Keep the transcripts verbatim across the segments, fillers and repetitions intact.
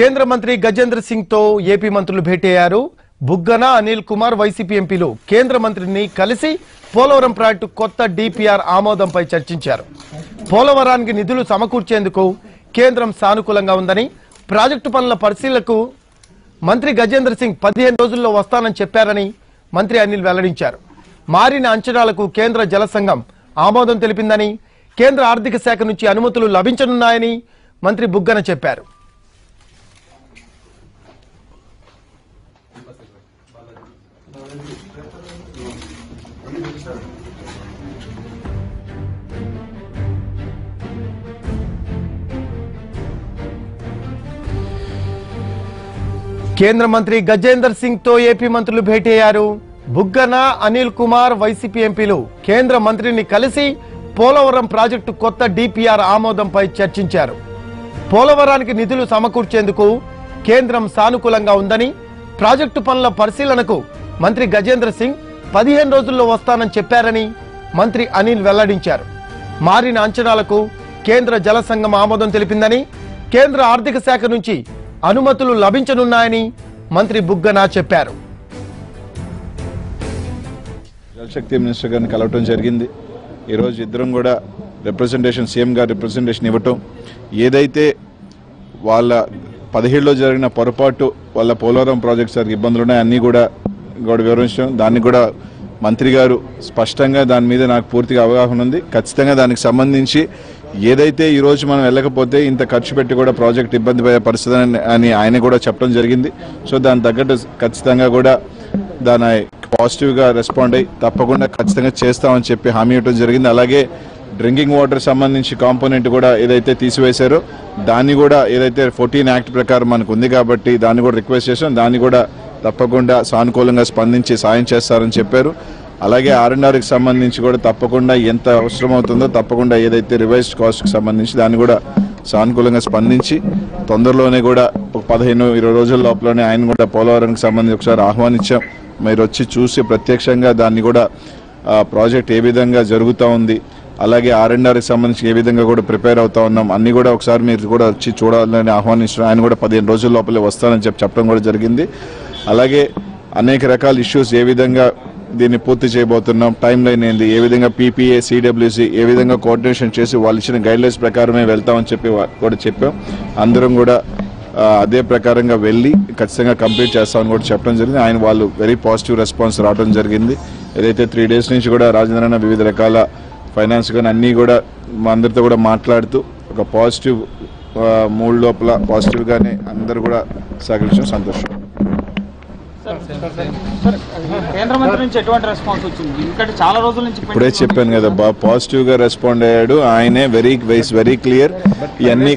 కేంద్ర మంత్రి గజేంద్ర సింగ్ తో ఏపీ మంత్రులు భేటీయారు. బుగ్గన అనిల్ కుమార్ వైసీపీ ఎంపీలు కేంద్ర మంత్రిని కలిసి పోలావరం ప్రాజెక్టు కొత్త డిపిఆర్ ఆమోదంపై చర్చించారు. పోలావరానికి నిధులు సమకూర్చేందుకు కేంద్రం సానుకూలంగా ఉందని ప్రాజెక్టు పనుల పరిశీలనకు మంత్రి గజేంద్ర సింగ్ పదిహేను రోజుల్లో వస్తానని చెప్పారని మంత్రి అనిల్ వెల్లడించారు. మారిన అంచనాలకు కేంద్ర జల సంఘం ఆమోదం తెలిపిందని కేంద్ర ఆర్థిక శాఖ నుంచి అనుమతులు లభించనున్నాయని మంత్రి బుగ్గన చెప్పారు. కేంద్ర మంత్రి గజేందర్ సింగ్ తో ఏపీ మంత్రులు భేటీయారు. బుగ్గన అనిల్ కుమార్ వైసీపీ ఎంపీలు కేంద్ర మంత్రిని కలిసి పోలవరం ప్రాజెక్టు కొత్త డిపిఆర్ ఆమోదంపై చర్చించారు. పోలవరానికి నిధులు సమకూర్చేందుకు కేంద్రం సానుకూలంగా ఉందని ప్రాజెక్టు పనుల పరిశీలనకు మంత్రి గజేంద్ర సింగ్ పదిహేను రోజుల్లో వస్తానని చెప్పారని మంత్రి అనిల్ వెల్లడించారు. మారిన అంచనాలకు కేంద్ర జల సంఘం ఆమోదం తెలిపిందని కేంద్ర ఆర్థిక శాఖ నుంచి అనుమతులు లభించనున్నాయని మంత్రి బుగ్గన చెప్పారు. జలశక్తి మినిస్టర్ గారిని కలవటం జరిగింది. ఈరోజు ఇద్దరం కూడా రిప్రజెంటేషన్ సీఎం గారు రిప్రజెంటేషన్ ఇవ్వటం, ఏదైతే వాళ్ళ పదిహేడులో జరిగిన పొరపాటు వాళ్ళ పోలవరం ప్రాజెక్ట్ సార్ ఇబ్బందులు ఉన్నాయి అన్నీ కూడా కూడా వివరించడం, దాన్ని కూడా మంత్రి గారు స్పష్టంగా దాని మీద నాకు పూర్తిగా అవగాహన ఉంది. ఖచ్చితంగా దానికి సంబంధించి ఏదైతే ఈరోజు మనం వెళ్ళకపోతే ఇంత ఖర్చు పెట్టి కూడా ప్రాజెక్ట్ ఇబ్బంది పడే పరిస్థితి అని ఆయన కూడా చెప్పడం జరిగింది. సో దాని తగ్గట్టు ఖచ్చితంగా కూడా దాని పాజిటివ్గా రెస్పాండ్ అయ్యి తప్పకుండా ఖచ్చితంగా చేస్తామని చెప్పి హామీ ఇవ్వడం జరిగింది. అలాగే డ్రింకింగ్ వాటర్ సంబంధించి కాంపోనెంట్ కూడా ఏదైతే తీసివేశారో దాన్ని కూడా ఏదైతే ఫోర్టీన్ యాక్ట్ ప్రకారం మనకు ఉంది కాబట్టి దాన్ని కూడా రిక్వెస్ట్ చేసాం. దాన్ని కూడా తప్పకుండా సానుకూలంగా స్పందించి సాయం చేస్తారని చెప్పారు. అలాగే ఆర్ఎన్ఆర్కి సంబంధించి కూడా తప్పకుండా ఎంత అవసరం అవుతుందో తప్పకుండా ఏదైతే రివైజ్డ్ కాస్ట్కి సంబంధించి దాన్ని కూడా సానుకూలంగా స్పందించి తొందరలోనే కూడా ఒక పదిహేను ఇరవై రోజుల లోపలనే ఆయన కూడా పోలవరానికి సంబంధించి ఒకసారి ఆహ్వానించాం. మీరు వచ్చి చూసి ప్రత్యక్షంగా దాన్ని కూడా ప్రాజెక్ట్ ఏ విధంగా జరుగుతూ ఉంది, అలాగే ఆర్ఎన్ఆర్కి సంబంధించి ఏ విధంగా కూడా ప్రిపేర్ అవుతా ఉన్నాం అన్నీ కూడా ఒకసారి మీరు కూడా వచ్చి చూడాలని ఆహ్వానించడం, ఆయన కూడా పదిహేను రోజుల లోపలే వస్తానని చెప్పి చెప్పడం కూడా జరిగింది. అలాగే అనేక రకాల ఇష్యూస్ ఏ విధంగా దీన్ని పూర్తి చేయబోతున్నాం, టైం లైన్ ఏంది, ఏ విధంగా పీపీఏ సీడబ్ల్యూసి ఏ విధంగా కోఆర్డినేషన్ చేసి వాళ్ళు ఇచ్చిన గైడ్లైన్స్ ప్రకారమే వెళ్తామని చెప్పి కూడా చెప్పాం. అందరం కూడా అదే ప్రకారంగా వెళ్ళి ఖచ్చితంగా కంప్లీట్ చేస్తామని కూడా చెప్పడం జరిగింది. ఆయన వాళ్ళు వెరీ పాజిటివ్ రెస్పాన్స్ రావడం జరిగింది. ఏదైతే త్రీ డేస్ నుంచి కూడా రాజేంద్రన్న వివిధ రకాల ఫైనాన్స్ కానీ అన్నీ కూడా మా అందరితో కూడా మాట్లాడుతూ ఒక పాజిటివ్ మూడు లోపల పాజిటివ్గానే అందరూ కూడా సహకరించడం సంతోషం. ఇప్పుడే చెప్పాను కదా బాగా పాజిటివ్గా రెస్పాండ్ అయ్యాడు. ఆయనే వెరీ వైస్ వెరీ క్లియర్ ఇవన్నీ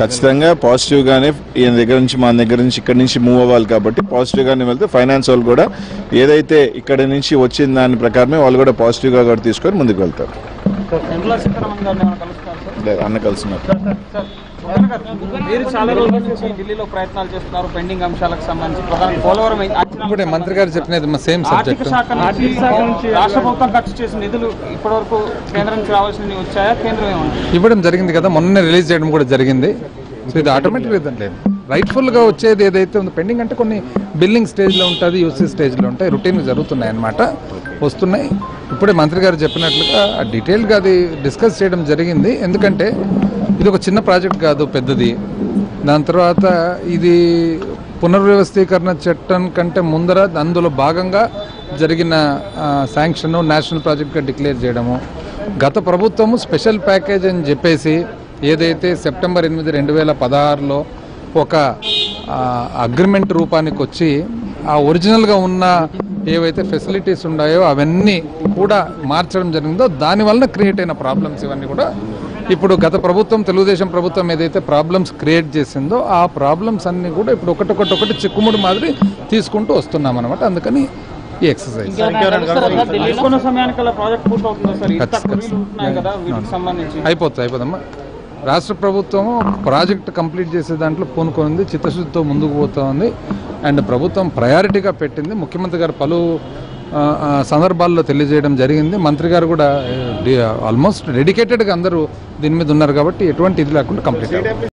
ఖచ్చితంగా పాజిటివ్గానే ఈయన దగ్గర నుంచి మా దగ్గర నుంచి ఇక్కడ నుంచి మూవ్ అవ్వాలి కాబట్టి పాజిటివ్గానే వెళ్తే ఫైనాన్స్ వాళ్ళు కూడా ఏదైతే ఇక్కడ నుంచి వచ్చిన దాని ప్రకారమే వాళ్ళు కూడా పాజిటివ్గా కూడా తీసుకొని ముందుకు వెళ్తారు. అన్న కలిసినారు. మంత్రి గారు చెప్పినది సేమ్ సబ్జెక్ట్. ఇవ్వడం జరిగింది కదా, మొన్న రిలీజ్ చేయడం కూడా జరిగింది. సో ఇది ఆటోమేటిక్గా లేదు, రైట్ఫుల్ గా వచ్చేది ఏదైతే ఉంది పెండింగ్ అంటే కొన్ని బిల్లింగ్ స్టేజ్లో ఉంటుంది, యూసీ స్టేజ్లో ఉంటాయి, రొటీన్ జరుగుతున్నాయి అన్నమాట, వస్తున్నాయి. ఇప్పుడే మంత్రి గారు చెప్పినట్లుగా డీటెయిల్గా అది డిస్కస్ చేయడం జరిగింది. ఎందుకంటే ఇది ఒక చిన్న ప్రాజెక్ట్ కాదు, పెద్దది. దాని తర్వాత ఇది పునర్వ్యవస్థీకరణ చట్టం కంటే ముందర అందులో భాగంగా జరిగిన శాంక్షను నేషనల్ ప్రాజెక్ట్గా డిక్లేర్ చేయడము, గత ప్రభుత్వము స్పెషల్ ప్యాకేజ్ అని చెప్పేసి ఏదైతే సెప్టెంబర్ ఎనిమిది రెండు వేల పదహారులో ఒక అగ్రిమెంట్ రూపానికి వచ్చి ఆ ఒరిజినల్గా ఉన్న ఏవైతే ఫెసిలిటీస్ ఉన్నాయో అవన్నీ కూడా మార్చడం జరిగిందో దానివల్ల క్రియేట్ అయిన ప్రాబ్లమ్స్ ఇవన్నీ కూడా ఇప్పుడు గత ప్రభుత్వం తెలుగుదేశం ప్రభుత్వం ఏదైతే ప్రాబ్లమ్స్ క్రియేట్ చేసిందో ఆ ప్రాబ్లమ్స్ అన్నీ కూడా ఇప్పుడు ఒకటొకటి ఒకటి చిక్కుముడి మాదిరి తీసుకుంటూ వస్తున్నాం అనమాట. అందుకని ఈ ఎక్సర్సైజ్ అయిపోతుంది అయిపోదమ్మా. రాష్ట్ర ప్రభుత్వం ప్రాజెక్ట్ కంప్లీట్ చేసే దాంట్లో పూనుకుంది, చిత్తశుద్ధితో ముందుకు పోతూ ఉంది. అండ్ ప్రభుత్వం ప్రయారిటీగా పెట్టింది, ముఖ్యమంత్రి గారు పలు సందర్భాల్లో తెలియజేయడం జరిగింది. మంత్రి గారు కూడా ఆల్మోస్ట్ డెడికేటెడ్ గా అందరూ దీని మీద ఉన్నారు కాబట్టి ఎటువంటి ఇది లేకుండా కంప్లీట్